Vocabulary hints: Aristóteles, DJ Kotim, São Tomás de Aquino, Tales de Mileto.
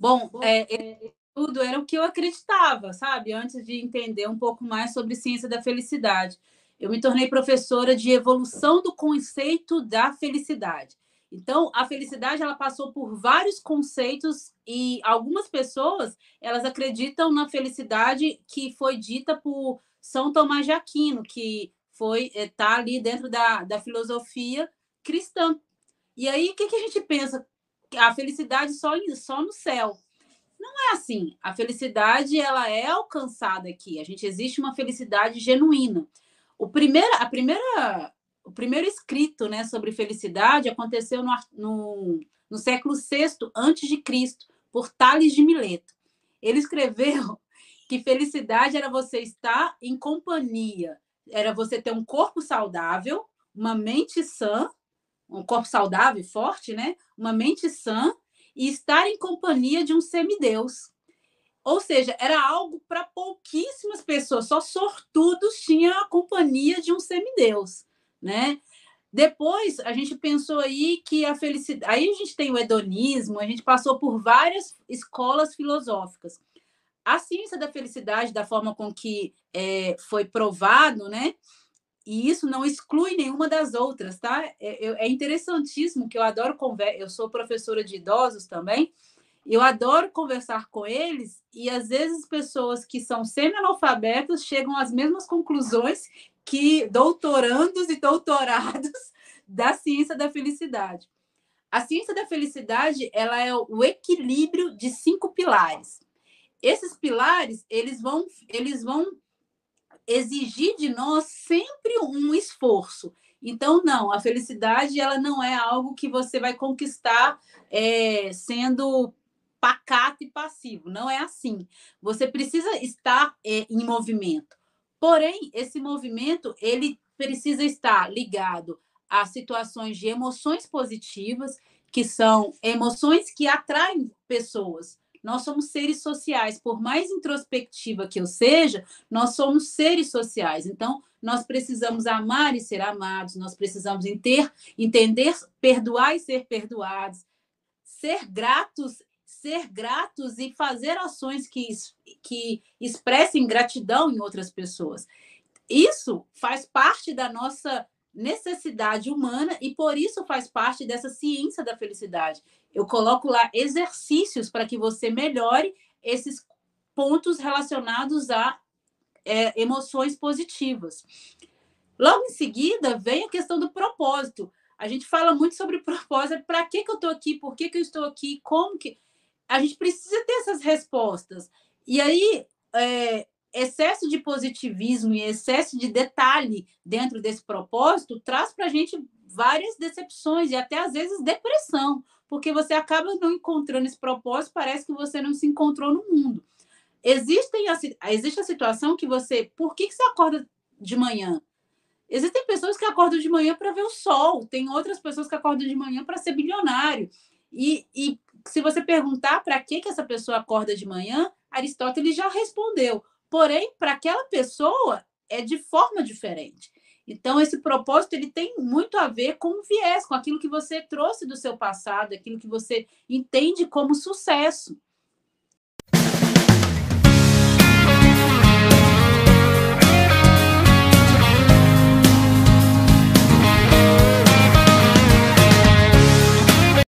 Bom, tudo era o que eu acreditava, sabe? Antes de entender um pouco mais sobre ciência da felicidade. Eu me tornei professora de evolução do conceito da felicidade. Então, a felicidade ela passou por vários conceitos e algumas pessoas elas acreditam na felicidade que foi dita por São Tomás de Aquino, que está ali dentro da filosofia cristã. E aí, o que, que a gente pensa? A felicidade só no céu. Não é assim. A felicidade ela é alcançada aqui. A gente existe uma felicidade genuína. O primeiro escrito, né, sobre felicidade aconteceu no século VI a.C., por Tales de Mileto. Ele escreveu que felicidade era você estar em companhia, era você ter um corpo saudável, uma mente sã, um corpo saudável e forte, né? Uma mente sã e estar em companhia de um semideus. Ou seja, era algo para pouquíssimas pessoas, só sortudos tinham a companhia de um semideus, né? Depois a gente pensou aí que a felicidade, aí a gente tem o hedonismo, a gente passou por várias escolas filosóficas. A ciência da felicidade, da forma com que foi provado, né? E isso não exclui nenhuma das outras, tá? É interessantíssimo, que eu adoro conversar, eu sou professora de idosos também, eu adoro conversar com eles, e às vezes pessoas que são semi-analfabetas chegam às mesmas conclusões que doutorandos e doutorados da ciência da felicidade. A ciência da felicidade ela é o equilíbrio de 5 pilares. Esses pilares eles vão exigir de nós sempre um esforço. Então, não, a felicidade ela não é algo que você vai conquistar sendo pacato e passivo. Não é assim. Você precisa estar em movimento. Porém, esse movimento ele precisa estar ligado a situações de emoções positivas, que são emoções que atraem pessoas. Nós somos seres sociais. Por mais introspectiva que eu seja, nós somos seres sociais. Então, nós precisamos amar e ser amados, nós precisamos entender, perdoar e ser perdoados, ser gratos e fazer ações que expressem gratidão em outras pessoas. Isso faz parte da nossa necessidade humana e, por isso, faz parte dessa ciência da felicidade. Eu coloco lá exercícios para que você melhore esses pontos relacionados a emoções positivas. Logo em seguida, vem a questão do propósito. A gente fala muito sobre propósito. Para que eu estou aqui? Por que eu estou aqui? Como que... A gente precisa ter essas respostas. E aí, excesso de positivismo e excesso de detalhe dentro desse propósito traz para a gente várias decepções e até, às vezes, depressão, porque você acaba não encontrando esse propósito, parece que você não se encontrou no mundo. Existe a situação que você... Por que você acorda de manhã? Existem pessoas que acordam de manhã para ver o sol, tem outras pessoas que acordam de manhã para ser bilionário. E se você perguntar para que essa pessoa acorda de manhã, Aristóteles já respondeu. Porém, para aquela pessoa, é de forma diferente. Então, esse propósito ele tem muito a ver com o viés, com aquilo que você trouxe do seu passado, aquilo que você entende como sucesso.